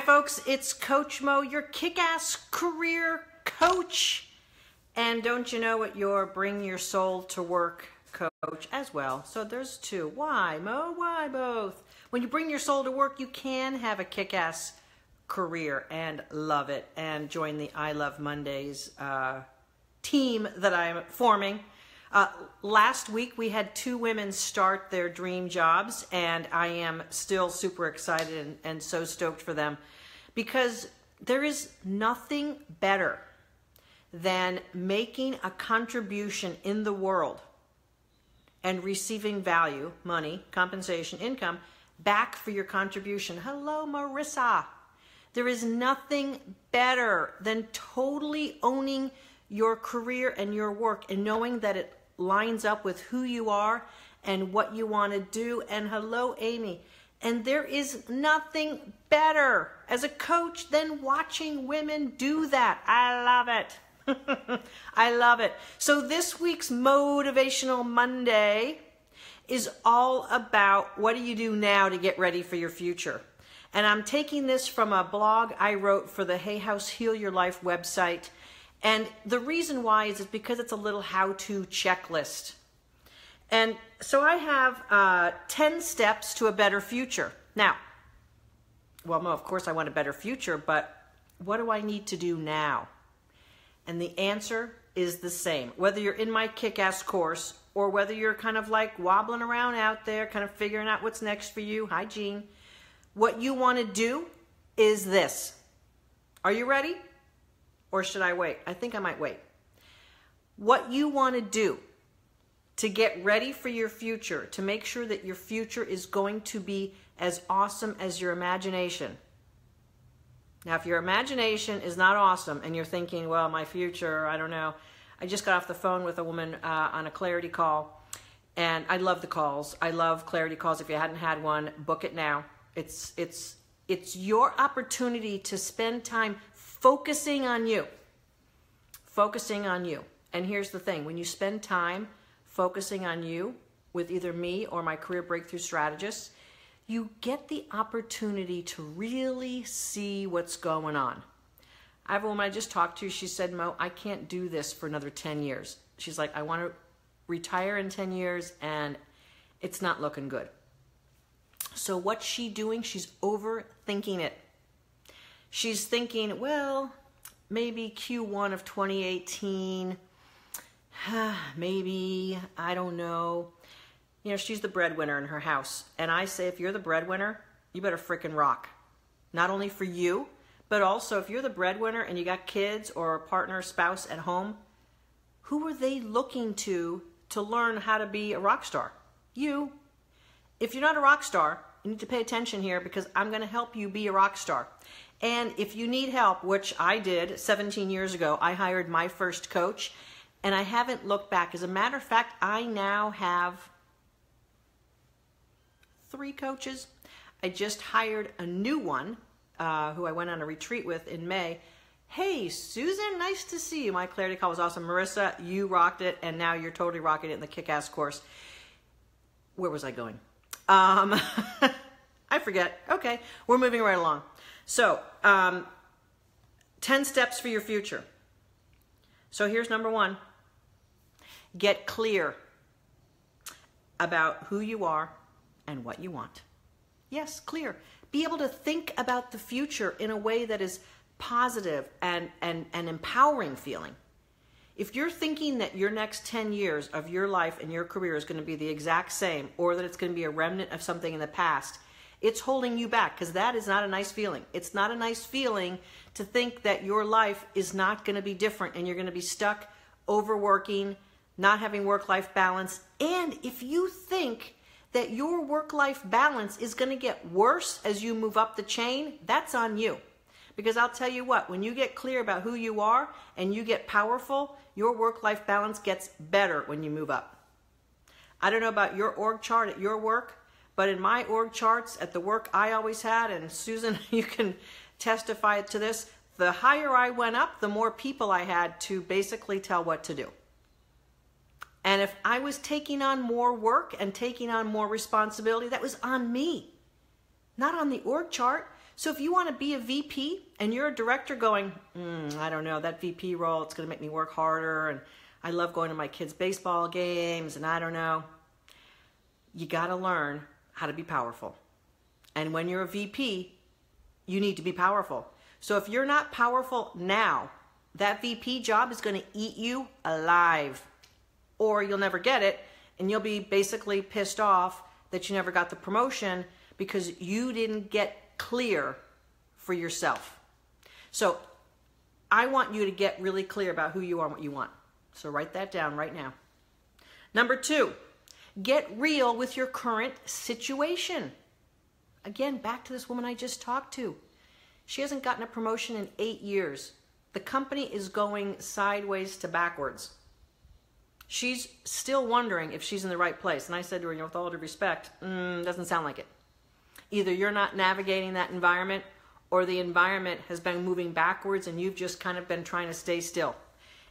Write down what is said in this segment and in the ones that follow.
Hi folks, it's Coach Mo, your kick-ass career coach. And don't you know it, your bring your soul to work coach as well. So there's two. Why, Mo? Why both? When you bring your soul to work, you can have a kick-ass career and love it. And join the I Love Mondays team that I'm forming. Last week we had two women start their dream jobs, and I am still super excited and so stoked for them, because there is nothing better than making a contribution in the world and receiving value, money, compensation, income back for your contribution. Hello, Marissa. There is nothing better than totally owning your career and your work and knowing that it lines up with who you are and what you want to do. And hello, Amy. And there is nothing better as a coach than watching women do that. I love it. I love it. So this week's Motivational Monday is all about what do you do now to get ready for your future. And I'm taking this from a blog I wrote for the Hay House Heal Your Life website. And the reason why is because it's a little how-to checklist. And so I have 10 steps to a better future. Now, well, no, of course I want a better future, but what do I need to do now? And the answer is the same. Whether you're in my kick-ass course or whether you're kind of like wobbling around out there, kind of figuring out what's next for you. Hi, Gene. What you want to do is this. Are you ready? Or should I wait? I think I might wait. What you want to do to get ready for your future, to make sure that your future is going to be as awesome as your imagination. Now, if your imagination is not awesome and you're thinking, well, my future, I don't know. I just got off the phone with a woman on a clarity call, and I love the calls. I love clarity calls. If you hadn't had one, book it now. It's your opportunity to spend time focusing on you, focusing on you. And here's the thing, when you spend time focusing on you with either me or my career breakthrough strategists, you get the opportunity to really see what's going on. I have a woman I just talked to, she said, Mo, I can't do this for another 10 years. She's like, I want to retire in 10 years and it's not looking good. So what's she doing? She's overthinking it. She's thinking, well, maybe Q1 of 2018, maybe, I don't know. You know, she's the breadwinner in her house. And I say, if you're the breadwinner, you better frickin' rock. Not only for you, but also if you're the breadwinner and you got kids or a partner, spouse at home, who are they looking to learn how to be a rock star? You. If you're not a rock star, you need to pay attention here, because I'm going to help you be a rock star. And if you need help, which I did 17 years ago, I hired my first coach, and I haven't looked back. As a matter of fact, I now have 3 coaches. I just hired a new one who I went on a retreat with in May. Hey, Susan, nice to see you. My clarity call was awesome. Marissa, you rocked it, and now you're totally rocking it in the kick-ass course. Where was I going? I forget. Okay, we're moving right along. So, 10 steps for your future. So here's number 1. Get clear about who you are and what you want. Yes, clear. Be able to think about the future in a way that is positive and empowering feeling. If you're thinking that your next 10 years of your life and your career is going to be the exact same, or that it's going to be a remnant of something in the past, it's holding you back, because that is not a nice feeling. It's not a nice feeling to think that your life is not going to be different and you're going to be stuck overworking, not having work-life balance. And if you think that your work-life balance is going to get worse as you move up the chain, that's on you. Because I'll tell you what, when you get clear about who you are and you get powerful, your work-life balance gets better when you move up. I don't know about your org chart at your work, but in my org charts, at the work I always had, and Susan, you can testify to this, the higher I went up, the more people I had to basically tell what to do. And if I was taking on more work and taking on more responsibility, that was on me, not on the org chart. So if you want to be a VP and you're a director going, I don't know, that VP role, it's going to make me work harder, and I love going to my kids' baseball games, and I don't know. You got to learn how to be powerful. And when you're a VP, you need to be powerful. So if you're not powerful now, that VP job is going to eat you alive, or you'll never get it, and you'll be basically pissed off that you never got the promotion because you didn't get clear for yourself. So I want you to get really clear about who you are and what you want. So write that down right now. Number two, get real with your current situation. Again, back to this woman I just talked to. She hasn't gotten a promotion in 8 years. The company is going sideways to backwards. She's still wondering if she's in the right place. And I said to her, you know, with all due respect, doesn't sound like it. Either you're not navigating that environment, or the environment has been moving backwards and you've just kind of been trying to stay still.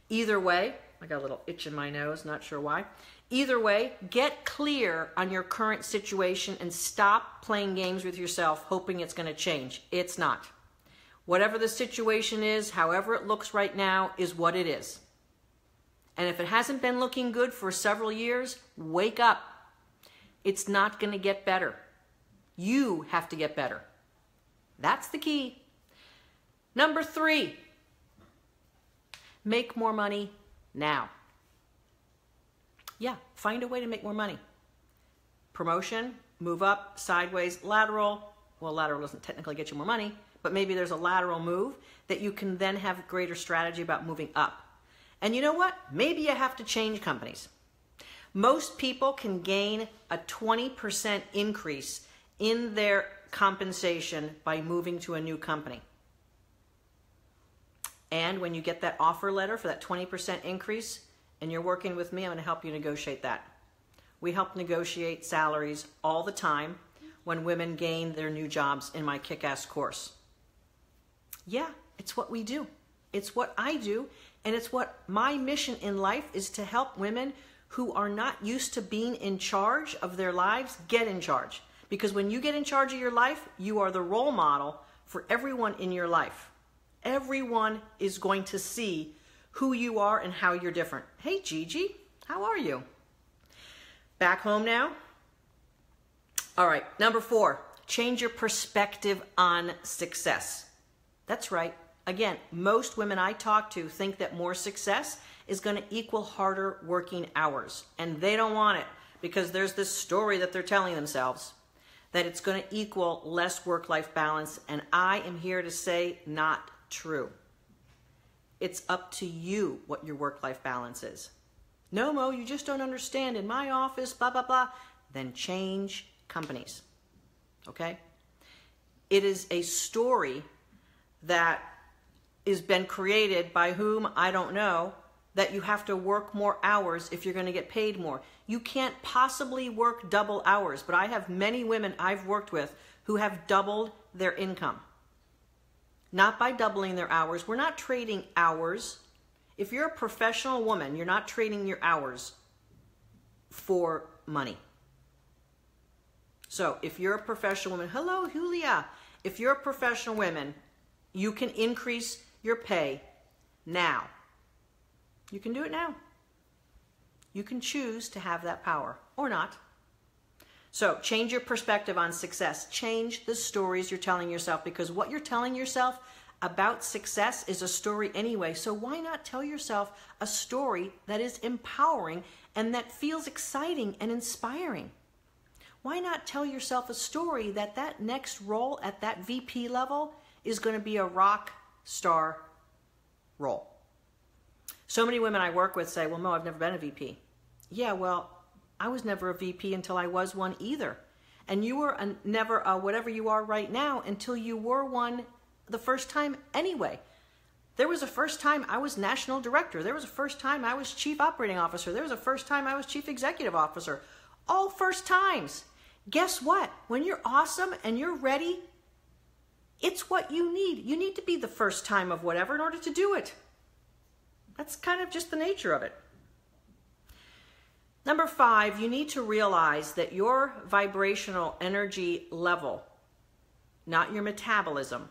Either way, I got a little itch in my nose, not sure why. Either way, get clear on your current situation and stop playing games with yourself hoping it's going to change. It's not. Whatever the situation is, however it looks right now, is what it is. And if it hasn't been looking good for several years, wake up. It's not going to get better. You have to get better. That's the key. Number three, make more money now. Yeah, find a way to make more money. Promotion, move up, sideways, lateral. Well, lateral doesn't technically get you more money, but maybe there's a lateral move that you can then have greater strategy about moving up. And you know what? Maybe you have to change companies. Most people can gain a 20% increase in their compensation by moving to a new company. And when you get that offer letter for that 20% increase and you're working with me, I'm going to help you negotiate that. We help negotiate salaries all the time when women gain their new jobs in my kick-ass course. Yeah, it's what we do. It's what I do. And it's what my mission in life is, to help women who are not used to being in charge of their lives get in charge. Because when you get in charge of your life, you are the role model for everyone in your life. Everyone is going to see who you are and how you're different. Hey, Gigi, how are you? Back home now? All right, number four, change your perspective on success. That's right. Again, most women I talk to think that more success is going to equal harder working hours, and they don't want it because there's this story that they're telling themselves that it's going to equal less work-life balance, and I am here to say not true. It's up to you what your work-life balance is. No, Mo, you just don't understand. In my office, blah, blah, blah. Then change companies, okay? It is a story that has been created by whom, I don't know, that you have to work more hours if you're going to get paid more. You can't possibly work double hours, but I have many women I've worked with who have doubled their income. Not by doubling their hours. We're not trading hours. If you're a professional woman, you're not trading your hours for money. So if you're a professional woman, hello, Julia. If you're a professional woman, you can increase your pay now. You can do it now. You can choose to have that power or not. So change your perspective on success. Change the stories you're telling yourself, because what you're telling yourself about success is a story anyway. So why not tell yourself a story that is empowering and that feels exciting and inspiring? Why not tell yourself a story that that next role at that VP level is going to be a rock star role? So many women I work with say, well, Mo, I've never been a VP. Yeah, well, I was never a VP until I was one either. And you were never whatever you are right now until you were one the first time anyway. There was a first time I was national director. There was a first time I was chief operating officer. There was a first time I was chief executive officer. All first times. Guess what? When you're awesome and you're ready, it's what you need. You need to be the first time of whatever in order to do it. That's kind of just the nature of it. Number five, you need to realize that your vibrational energy level not your metabolism,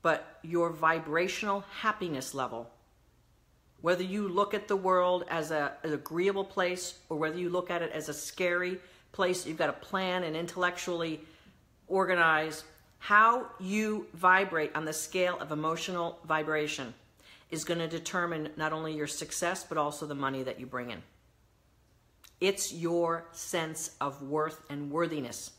but your vibrational happiness level. Whether you look at the world as an agreeable place or whether you look at it as a scary place you've got to plan and intellectually organize, how you vibrate on the scale of emotional vibration is going to determine not only your success, but also the money that you bring in. It's your sense of worth and worthiness.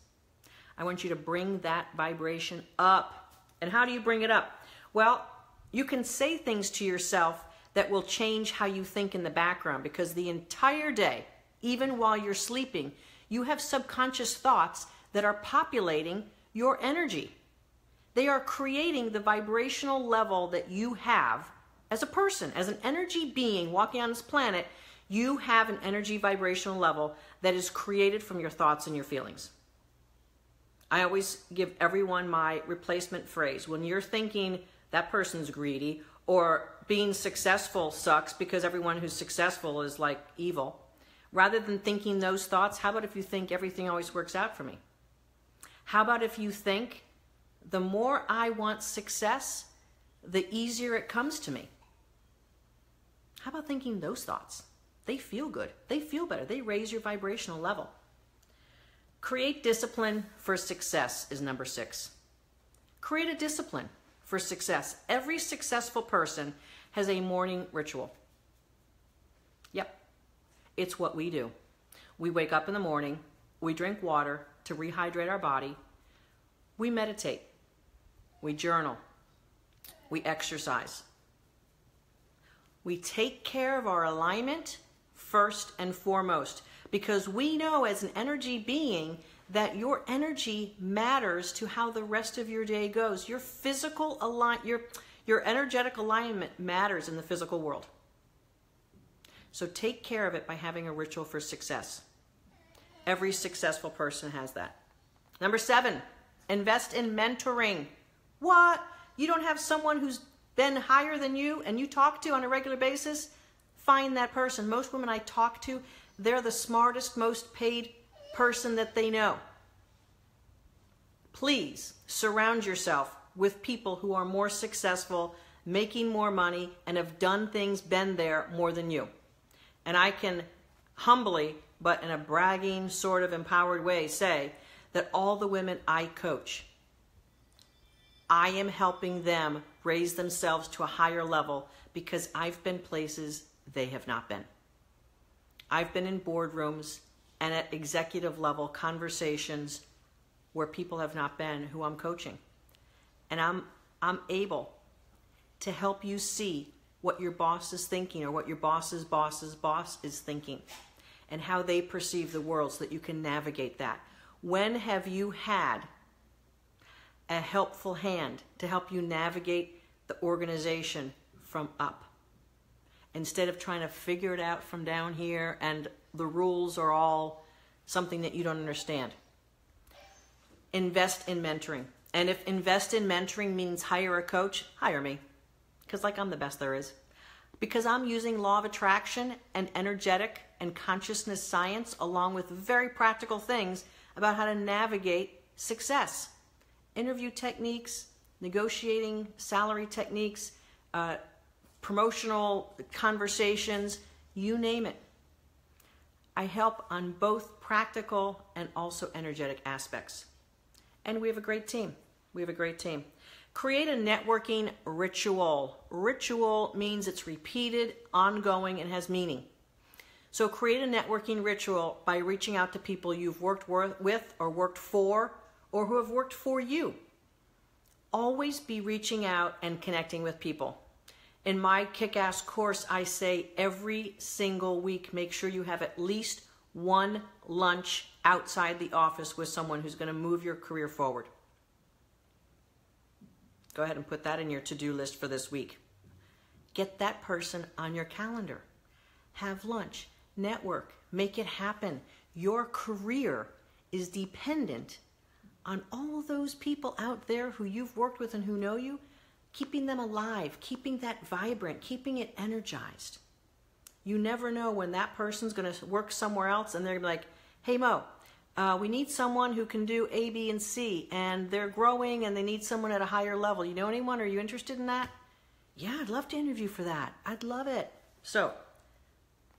I want you to bring that vibration up. And how do you bring it up? Well, you can say things to yourself that will change how you think in the background, because the entire day, even while you're sleeping, you have subconscious thoughts that are populating your energy. They are creating the vibrational level that you have as a person, as an energy being walking on this planet. You have an energy vibrational level that is created from your thoughts and your feelings. I always give everyone my replacement phrase. When you're thinking that person's greedy, or being successful sucks because everyone who's successful is like evil, rather than thinking those thoughts, how about if you think everything always works out for me? How about if you think the more I want success, the easier it comes to me? How about thinking those thoughts? They feel good. They feel better. They raise your vibrational level. Create discipline for success is number 6. Create a discipline for success. Every successful person has a morning ritual. Yep. It's what we do. We wake up in the morning. We drink water to rehydrate our body. We meditate. We journal. We exercise. We take care of our alignment first and foremost, because we know as an energy being that your energy matters to how the rest of your day goes. Your physical alignment, your energetic alignment matters in the physical world. So take care of it by having a ritual for success. Every successful person has that. Number 7, invest in mentoring. What? You don't have someone who's been higher than you and you talk to on a regular basis? Find that person. Most women I talk to, they're the smartest, most paid person that they know. Please surround yourself with people who are more successful, making more money, and have done things, been there more than you. And I can humbly, but in a bragging sort of empowered way, say that all the women I coach, I am helping them raise themselves to a higher level because I've been places they have not been. I've been in boardrooms and at executive level conversations where people have not been, who I'm coaching. And I'm able to help you see what your boss is thinking, or what your boss's boss's boss is thinking, and how they perceive the world so that you can navigate that. When have you had a helpful hand to help you navigate the organization from up, instead of trying to figure it out from down here and the rules are all something that you don't understand? Invest in mentoring. And if invest in mentoring means hire a coach, hire me, because like I'm the best there is, because I'm using law of attraction and energetic and consciousness science along with very practical things about how to navigate success. Interview techniques, negotiating salary techniques, promotional conversations, you name it. I help on both practical and also energetic aspects. And we have a great team. We have a great team. Create a networking ritual. Ritual means it's repeated, ongoing, and has meaning. So create a networking ritual by reaching out to people you've worked with or worked for, or who have worked for you. Always be reaching out and connecting with people. In my kick-ass course, I say every single week, make sure you have at least one lunch outside the office with someone who's going to move your career forward. Go ahead and put that in your to-do list for this week. Get that person on your calendar. Have lunch, network, make it happen. Your career is dependent on all those people out there who you've worked with and who know you, keeping them alive, keeping that vibrant, keeping it energized. You never know when that person's gonna work somewhere else and they're gonna be like, hey Mo, We need someone who can do A, B, and C, and they're growing and they need someone at a higher level. You know anyone? Are you interested in that? Yeah, I'd love to interview for that. I'd love it. So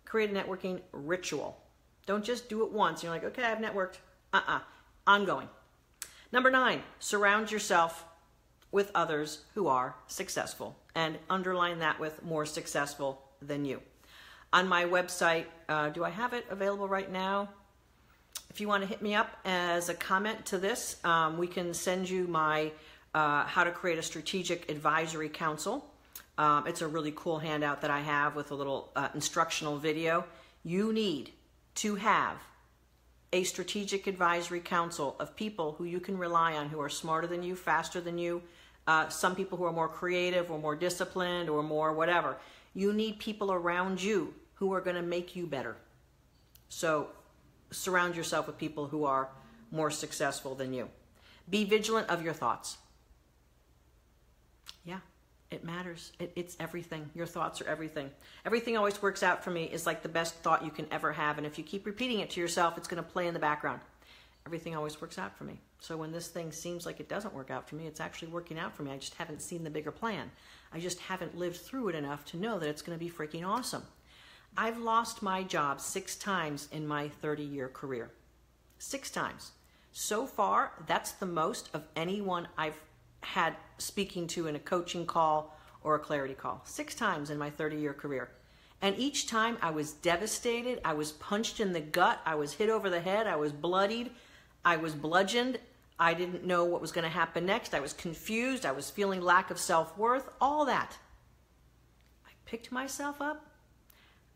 create a networking ritual. Don't just do it once. You're like, okay, I've networked. Ongoing. Number 9, surround yourself with others who are successful, and underline that with more successful than you. On my website, do I have it available right now? If you want to hit me up as a comment to this, we can send you my how to create a strategic advisory council. It's a really cool handout that I have with a little instructional video. You need to have a strategic advisory council of people who you can rely on, who are smarter than you, faster than you, some people who are more creative or more disciplined or more whatever. You need people around you who are going to make you better. So surround yourself with people who are more successful than you. Be vigilant of your thoughts. Yeah, it matters. It's everything. Your thoughts are everything. Everything Always Works Out for Me is like the best thought you can ever have. And if you keep repeating it to yourself, it's going to play in the background. Everything always works out for me. So when this thing seems like it doesn't work out for me, it's actually working out for me. I just haven't seen the bigger plan. I just haven't lived through it enough to know that it's going to be freaking awesome. I've lost my job 6 times in my 30-year career. 6 times. So far, that's the most of anyone I've had speaking to in a coaching call or a clarity call. 6 times in my 30-year career. And each time I was devastated. I was punched in the gut. I was hit over the head. I was bloodied. I was bludgeoned. I didn't know what was going to happen next. I was confused. I was feeling lack of self-worth, all that. I picked myself up.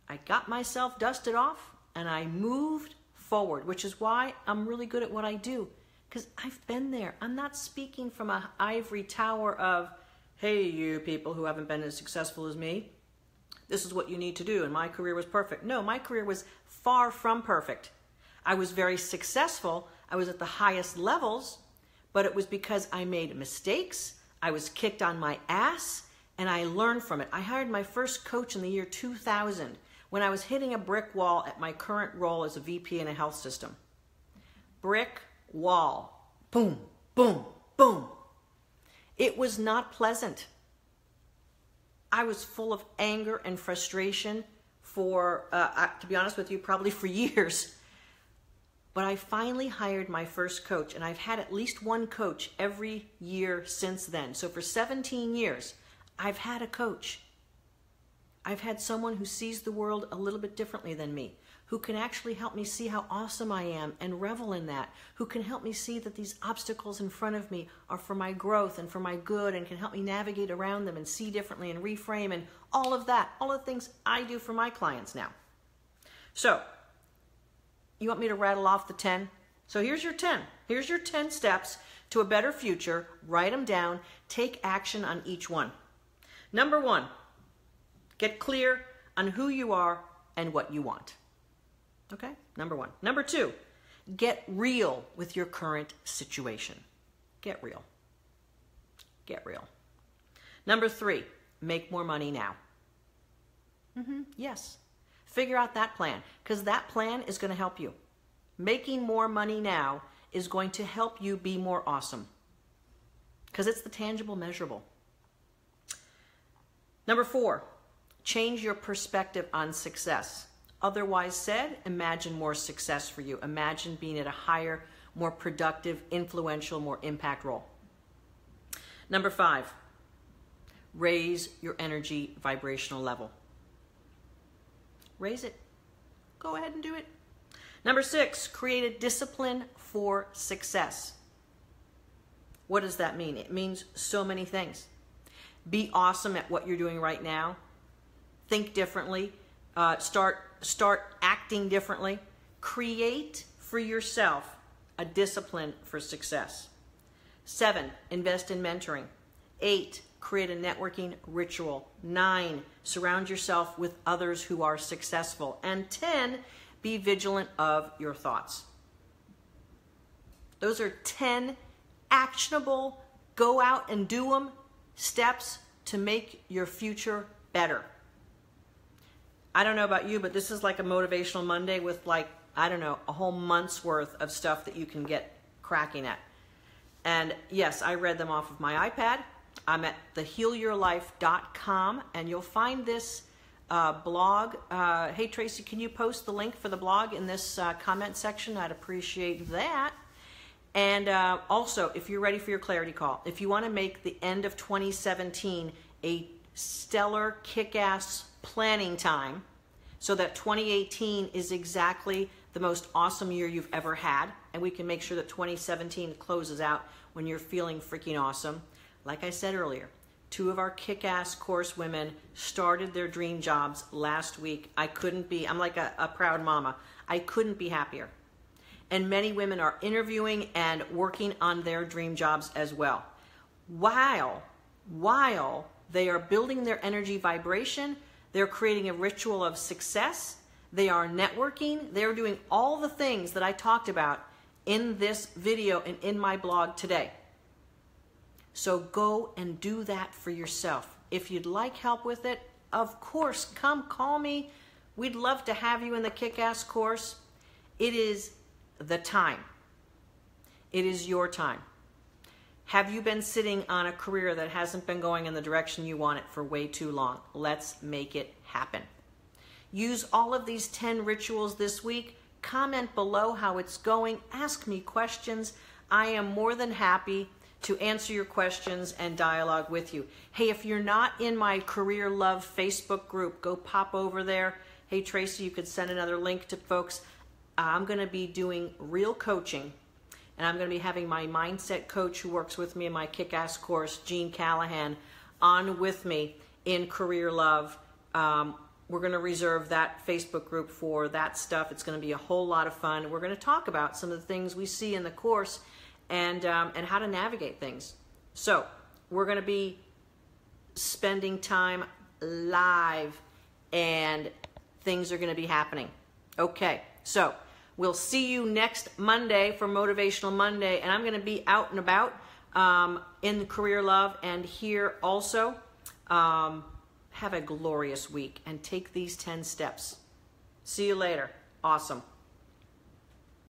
I got myself dusted off, and I moved forward, which is why I'm really good at what I do, because I've been there. I'm not speaking from an ivory tower of, hey, you people who haven't been as successful as me, this is what you need to do, and my career was perfect. No, my career was far from perfect. I was very successful. I was at the highest levels, but it was because I made mistakes. I was kicked on my ass, and I learned from it. I hired my first coach in the year 2000 when I was hitting a brick wall at my current role as a VP in a health system. Brick wall. Boom, boom, boom. It was not pleasant. I was full of anger and frustration for, to be honest with you, probably for years. But I finally hired my first coach, and I've had at least one coach every year since then. So for 17 years, I've had a coach. I've had someone who sees the world a little bit differently than me, who can actually help me see how awesome I am and revel in that, who can help me see that these obstacles in front of me are for my growth and for my good, and can help me navigate around them and see differently and reframe and all of that, all the things I do for my clients now. So, you want me to rattle off the 10? So here's your 10. Here's your 10 steps to a better future. Write them down. Take action on each one. Number 1, get clear on who you are and what you want. Okay? Number 1. Number 2, get real with your current situation. Get real. Get real. Number 3, make more money now. Yes. Figure out that plan, because that plan is going to help you. Making more money now is going to help you be more awesome, because it's the tangible measurable. Number 4, change your perspective on success. Otherwise said, imagine more success for you. Imagine being at a higher, more productive, influential, more impact role. Number 5, raise your energy vibrational level. Raise it. Go ahead and do it. Number 6, create a discipline for success. What does that mean? It means so many things. Be awesome at what you're doing right now. Think differently. Start acting differently. Create for yourself a discipline for success. 7, invest in mentoring. 8, create a networking ritual. 9, surround yourself with others who are successful. And 10, be vigilant of your thoughts. Those are 10 actionable, go out and do them, steps to make your future better. I don't know about you, but this is like a motivational Monday with like I don't know, a whole month's worth of stuff that you can get cracking at. And yes, I read them off of my iPad. I'm at thehealyourlife.com, and you'll find this blog. Hey, Tracy, can you post the link for the blog in this comment section? I'd appreciate that. And also, if you're ready for your clarity call, if you want to make the end of 2017 a stellar kick-ass planning time so that 2018 is exactly the most awesome year you've ever had, and we can make sure that 2017 closes out when you're feeling freaking awesome. Like I said earlier, two of our kick-ass course women started their dream jobs last week. I couldn't be, I'm like a proud mama. I couldn't be happier. And many women are interviewing and working on their dream jobs as well, while they are building their energy vibration, they're creating a ritual of success, they are networking, they're doing all the things that I talked about in this video and in my blog today. So go and do that for yourself. If you'd like help with it, of course, come call me. We'd love to have you in the kick-ass course. It is the time. It is your time. Have you been sitting on a career that hasn't been going in the direction you want it for way too long? Let's make it happen. Use all of these 10 rituals this week. Comment below how it's going. Ask me questions. I am more than happy to answer your questions and dialogue with you. Hey, if you're not in my Career Love Facebook group, go pop over there. Hey, Tracy, you could send another link to folks. I'm going to be doing real coaching, and I'm going to be having my mindset coach who works with me in my kick-ass course, Gene Callahan, on with me in Career Love. We're going to reserve that Facebook group for that stuff. It's going to be a whole lot of fun. We're going to talk about some of the things we see in the course and how to navigate things. So we're going to be spending time live, and things are going to be happening. Okay, so we'll see you next Monday for Motivational Monday, and I'm going to be out and about in Career Love and here also. Have a glorious week and take these 10 steps. See you later. Awesome.